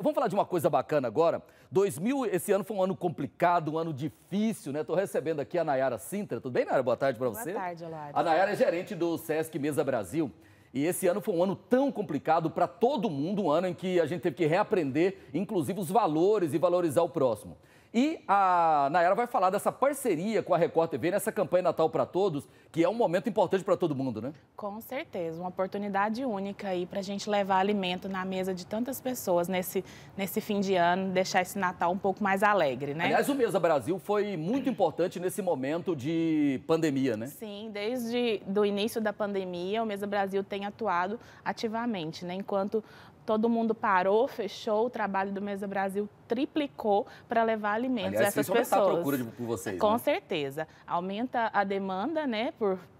Vamos falar de uma coisa bacana agora. Esse ano foi um ano complicado, um ano difícil, né? Estou recebendo aqui a Nayara Sintra. Tudo bem, Nayara? Boa tarde para você. Boa tarde, Olá. A Nayara é gerente do Sesc Mesa Brasil. E esse ano foi um ano tão complicado para todo mundo, um ano em que a gente teve que reaprender, inclusive, os valores e valorizar o próximo. E a Nayara vai falar dessa parceria com a Record TV nessa campanha Natal para Todos, que é um momento importante para todo mundo, né? Com certeza, uma oportunidade única aí para a gente levar alimento na mesa de tantas pessoas nesse fim de ano, deixar esse Natal um pouco mais alegre, né? Aliás, o Mesa Brasil foi muito importante nesse momento de pandemia, né? Sim, desde o início da pandemia, o Mesa Brasil tem atuado ativamente, né? Enquanto todo mundo parou, fechou, o trabalho do Mesa Brasil triplicou para levar alimentos a essas pessoas. Aliás, a procura por vocês, com certeza. Aumenta a demanda, né,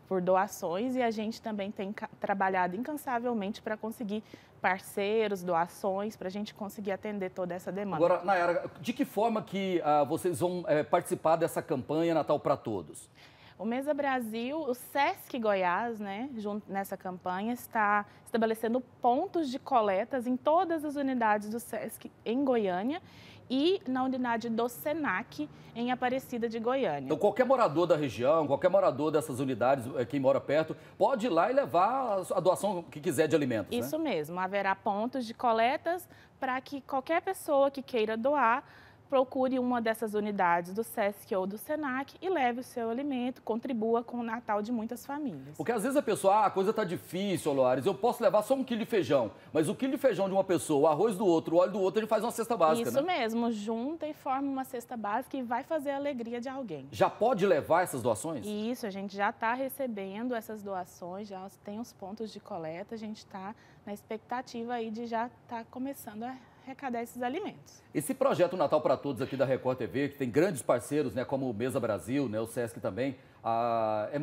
por doações, e a gente também tem trabalhado incansavelmente para conseguir parceiros, doações, para a gente conseguir atender toda essa demanda. Agora, Nayara, de que forma que vocês vão participar dessa campanha Natal para Todos? O Mesa Brasil, o Sesc Goiás, né, junto nessa campanha, está estabelecendo pontos de coletas em todas as unidades do Sesc em Goiânia e na unidade do SENAC em Aparecida de Goiânia. Então, qualquer morador da região, qualquer morador dessas unidades, quem mora perto, pode ir lá e levar a doação que quiser de alimentos, né? Isso mesmo, haverá pontos de coletas para que qualquer pessoa que queira doar procure uma dessas unidades do Sesc ou do Senac e leve o seu alimento, contribua com o Natal de muitas famílias. Porque às vezes a pessoa, a coisa está difícil, Loares, eu posso levar só 1 quilo de feijão, mas 1 quilo de feijão de uma pessoa, o arroz do outro, o óleo do outro, ele faz uma cesta básica, né? Isso mesmo, junta e forma uma cesta básica e vai fazer a alegria de alguém. Já pode levar essas doações? Isso, a gente já está recebendo essas doações, já tem os pontos de coleta, a gente está na expectativa aí de já estar começando a arrecadar esses alimentos. Esse projeto Natal para Todos aqui da Record TV, que tem grandes parceiros, né, como o Mesa Brasil, né, o Sesc também,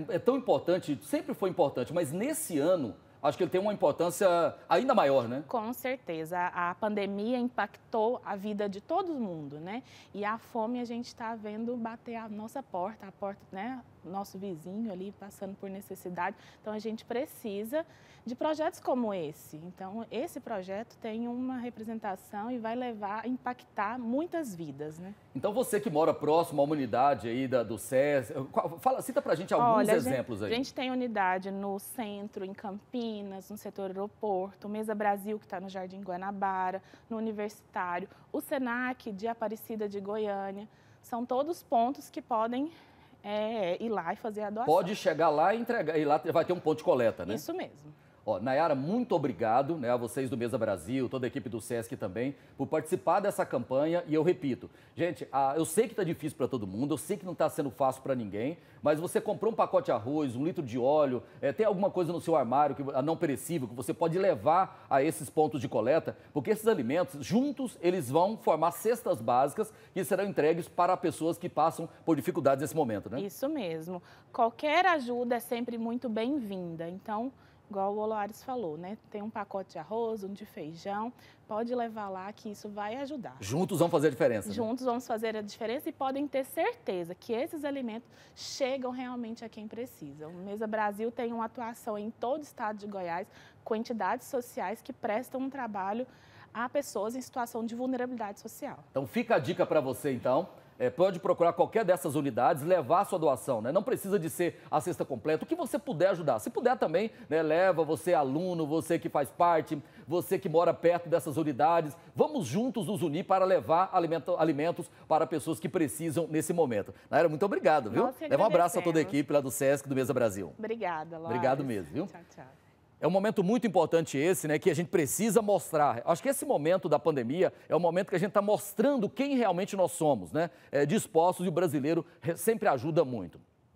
é tão importante, sempre foi importante, mas nesse ano acho que ele tem uma importância ainda maior, né? Com certeza. A pandemia impactou a vida de todo mundo, né? E a fome a gente está vendo bater a nossa porta, né? Nosso vizinho ali passando por necessidade. Então, a gente precisa de projetos como esse. Então, esse projeto tem uma representação e vai levar, impactar muitas vidas, né? Então, você que mora próximo à unidade aí do SESC, cita pra gente alguns exemplos aí. A gente tem unidade no centro, em Campinas, no setor aeroporto, Mesa Brasil, que está no Jardim Guanabara, no Universitário, o SENAC de Aparecida de Goiânia. São todos pontos que podem ir lá e fazer a doação. Pode chegar lá e entregar, e lá vai ter um ponto de coleta, né? Isso mesmo. Ó, Nayara, muito obrigado, né, a vocês do Mesa Brasil, toda a equipe do Sesc também, por participar dessa campanha. E eu repito, gente, eu sei que está difícil para todo mundo, eu sei que não está sendo fácil para ninguém, mas você comprou um pacote de arroz, 1 litro de óleo, tem alguma coisa no seu armário não perecível que você pode levar a esses pontos de coleta, porque esses alimentos, juntos, eles vão formar cestas básicas que serão entregues para pessoas que passam por dificuldades nesse momento, né? Isso mesmo. Qualquer ajuda é sempre muito bem-vinda, então, igual o Oloares falou, né? Tem um pacote de arroz, um de feijão, pode levar lá que isso vai ajudar. Juntos vamos fazer a diferença. Juntos, né? Vamos fazer a diferença e podem ter certeza que esses alimentos chegam realmente a quem precisa. O Mesa Brasil tem uma atuação em todo o estado de Goiás, com entidades sociais que prestam um trabalho a pessoas em situação de vulnerabilidade social. Então fica a dica para você, então. Pode procurar qualquer dessas unidades, levar a sua doação, né? Não precisa de ser a cesta completa, o que você puder ajudar. Se puder também, né, leva você aluno, você que faz parte, você que mora perto dessas unidades. Vamos juntos nos unir para levar alimentos para pessoas que precisam nesse momento. Nayara, muito obrigado, viu? Leva um abraço a toda a equipe lá do Sesc, do Mesa Brasil. Obrigada, Laura. Obrigado mesmo, viu? Tchau, tchau. É um momento muito importante esse, né, que a gente precisa mostrar. Acho que esse momento da pandemia é o momento que a gente está mostrando quem realmente nós somos, né? Dispostos, e o brasileiro sempre ajuda muito.